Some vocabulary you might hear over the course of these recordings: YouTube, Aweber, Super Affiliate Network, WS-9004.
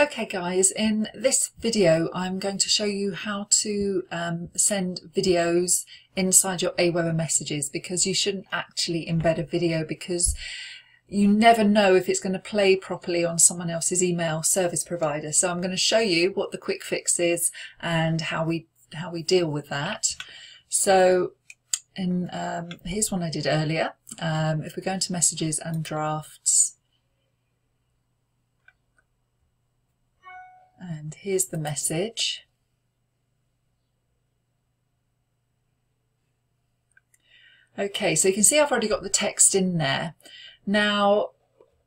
Okay guys, in this video I'm going to show you how to send videos inside your Aweber messages, because you shouldn't actually embed a video because you never know if it's going to play properly on someone else's email service provider. So I'm going to show you what the quick fix is and how we deal with that. So in, here's one I did earlier. If we go into messages and drafts, and here's the message. Okay, so you can see I've already got the text in there. Now,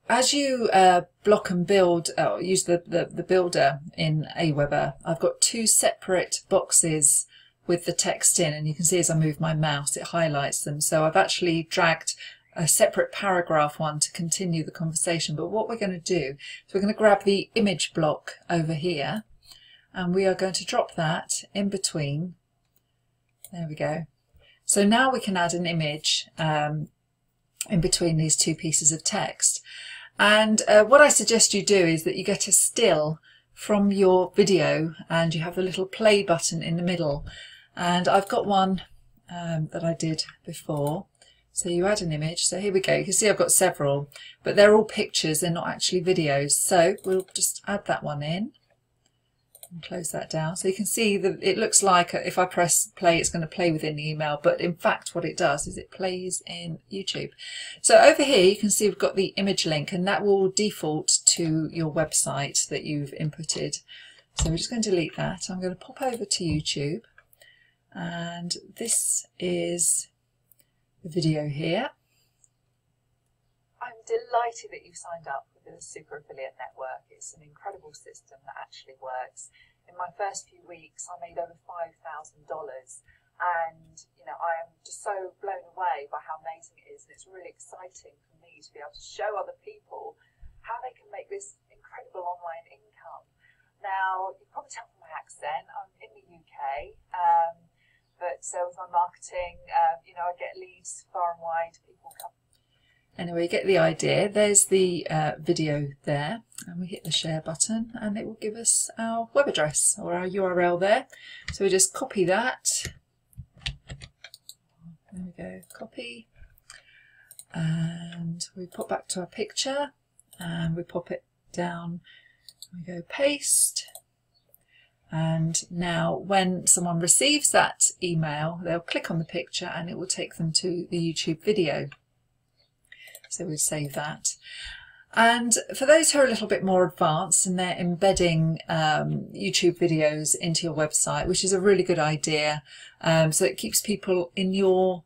as you block and build, or use the builder in Aweber, I've got two separate boxes with the text in, and you can see as I move my mouse it highlights them. So I've actually dragged a separate paragraph one to continue the conversation. But what we're going to do is we're going to grab the image block over here, and we are going to drop that in between. There we go. So now we can add an image in between these two pieces of text. And what I suggest you do is that you get a still from your video, and you have the little play button in the middle. And I've got one that I did before. So you add an image. So here we go. You can see I've got several, but they're all pictures. They're not actually videos. So we'll just add that one in and close that down. So you can see that it looks like if I press play, it's going to play within the email. But in fact, what it does is it plays in YouTube. So over here, you can see we've got the image link, and that will default to your website that you've inputted. So we're just going to delete that. I'm going to pop over to YouTube, and this is the video here. I'm delighted that you've signed up with the Super Affiliate Network. It's an incredible system that actually works. In my first few weeks, I made over $5,000, and you know, I am just so blown away by how amazing it is, and it's really exciting for me to be able to show other people how they can make this incredible online income. Now, you can probably tell from my accent, I'm in the UK. So with my marketing, you know, I get leads far and wide. People come. Anyway, you get the idea. There's the video there, and we hit the share button, and it will give us our web address or our URL there. So we just copy that. There we go, copy, and we pop back to our picture, and we pop it down. We go paste. And now when someone receives that email, they'll click on the picture and it will take them to the YouTube video. So we'll save that. And for those who are a little bit more advanced and they're embedding YouTube videos into your website, which is a really good idea, so it keeps people in your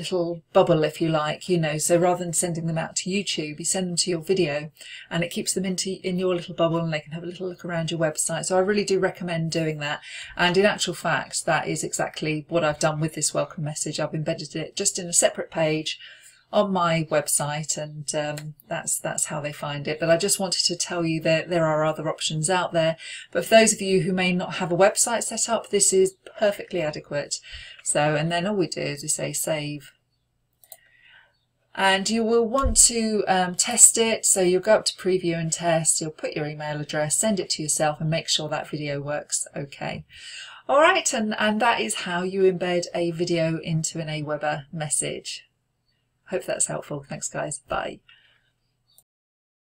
little bubble, if you like, you know. So rather than sending them out to YouTube, you send them to your video, and it keeps them in your little bubble, and they can have a little look around your website. So I really do recommend doing that. And in actual fact, that is exactly what I've done with this welcome message. I've embedded it just in a separate page on my website, and that's how they find it. But I just wanted to tell you that there are other options out there, but for those of you who may not have a website set up, this is perfectly adequate. So, and then all we do is we say save, and you will want to test it. So you'll go up to preview and test, you'll put your email address, send it to yourself, and make sure that video works okay. All right, and that is how you embed a video into an Aweber message. Hope that's helpful. Thanks guys. Bye.